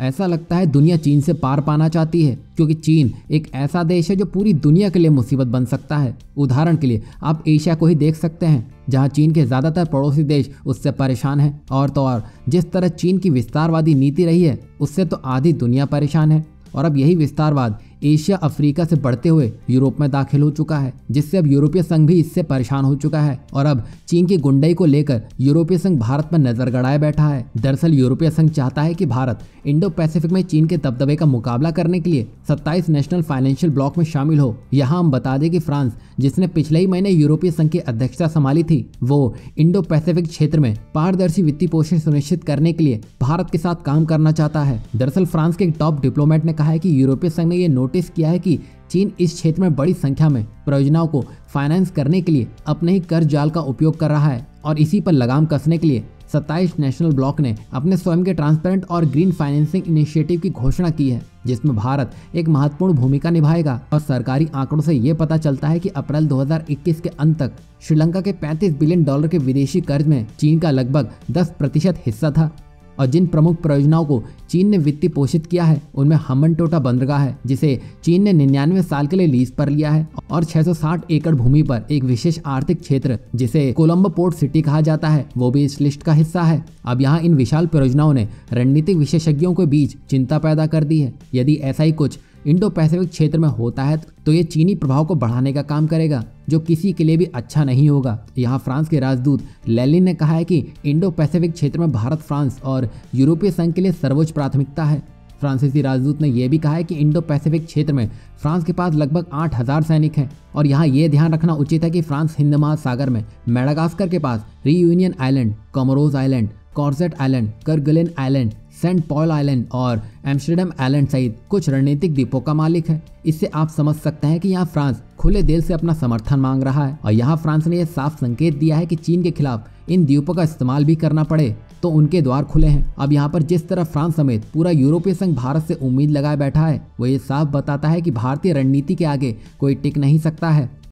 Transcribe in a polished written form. ऐसा लगता है दुनिया चीन से पार पाना चाहती है, क्योंकि चीन एक ऐसा देश है जो पूरी दुनिया के लिए मुसीबत बन सकता है। उदाहरण के लिए आप एशिया को ही देख सकते हैं, जहां चीन के ज़्यादातर पड़ोसी देश उससे परेशान हैं। और तो और जिस तरह चीन की विस्तारवादी नीति रही है, उससे तो आधी दुनिया परेशान है। और अब यही विस्तारवाद एशिया अफ्रीका से बढ़ते हुए यूरोप में दाखिल हो चुका है, जिससे अब यूरोपीय संघ भी इससे परेशान हो चुका है। और अब चीन की गुंडई को लेकर यूरोपीय संघ भारत में नजर गड़ाए बैठा है। दरअसल यूरोपीय संघ चाहता है कि भारत इंडो पैसिफिक में चीन के दबदबे का मुकाबला करने के लिए 27 नेशनल फाइनेंशियल ब्लॉक में शामिल हो। यहाँ हम बता दें कि फ्रांस, जिसने पिछले ही महीने यूरोपीय संघ की अध्यक्षता संभाली थी, वो इंडो पैसिफिक क्षेत्र में पारदर्शी वित्तीय पोषण सुनिश्चित करने के लिए भारत के साथ काम करना चाहता है। दरअसल फ्रांस के एक टॉप डिप्लोमेट ने कहा है कि यूरोपीय संघ ने ये नोटिस किया है कि चीन इस क्षेत्र में बड़ी संख्या में परियोजनाओं को फाइनेंस करने के लिए अपने ही कर जाल का उपयोग कर रहा है। और इसी पर लगाम कसने के लिए 27 नेशनल ब्लॉक ने अपने स्वयं के ट्रांसपेरेंट और ग्रीन फाइनेंसिंग इनिशिएटिव की घोषणा की है, जिसमें भारत एक महत्वपूर्ण भूमिका निभाएगा। और सरकारी आंकड़ों से ये पता चलता है कि अप्रैल 2021 के अंत तक श्रीलंका के 35 बिलियन डॉलर के विदेशी कर्ज में चीन का लगभग 10% हिस्सा था। और जिन प्रमुख परियोजनाओं को चीन ने वित्तीय पोषित किया है, उनमें हम्बनटोटा बंदरगाह है, जिसे चीन ने 99 साल के लिए लीज पर लिया है, और 660 एकड़ भूमि पर एक विशेष आर्थिक क्षेत्र, जिसे कोलम्बो पोर्ट सिटी कहा जाता है, वो भी इस लिस्ट का हिस्सा है। अब यहाँ इन विशाल परियोजनाओं ने रणनीतिक विशेषज्ञों के बीच चिंता पैदा कर दी है। यदि ऐसा ही कुछ इंडो पैसिफिक क्षेत्र में होता है, तो ये चीनी प्रभाव को बढ़ाने का काम करेगा, जो किसी के लिए भी अच्छा नहीं होगा। यहाँ फ्रांस के राजदूत लेलिन ने कहा है कि इंडो पैसिफिक क्षेत्र में भारत, फ्रांस और यूरोपीय संघ के लिए सर्वोच्च प्राथमिकता है। फ्रांसीसी राजदूत ने यह भी कहा है कि इंडो पैसिफिक क्षेत्र में फ्रांस के पास लगभग 8000 सैनिक हैं। और यहाँ ये ध्यान रखना उचित है कि फ्रांस हिंद महासागर में मेडागास्कर के पास Reunion island, Comoros island, Crozet island, Kerguelen island, Saint Paul island और एम्स्टर्डम आइलैंड सहित कुछ रणनीतिक द्वीपों का मालिक है। इससे आप समझ सकते हैं कि यहाँ फ्रांस खुले दिल से अपना समर्थन मांग रहा है। और यहाँ फ्रांस ने यह साफ संकेत दिया है कि चीन के खिलाफ इन द्वीपों का इस्तेमाल भी करना पड़े तो उनके द्वार खुले हैं। अब यहाँ पर जिस तरह फ्रांस समेत पूरा यूरोपीय संघ भारत से उम्मीद लगाए बैठा है, वो ये साफ बताता है कि भारतीय रणनीति के आगे कोई टिक नहीं सकता है।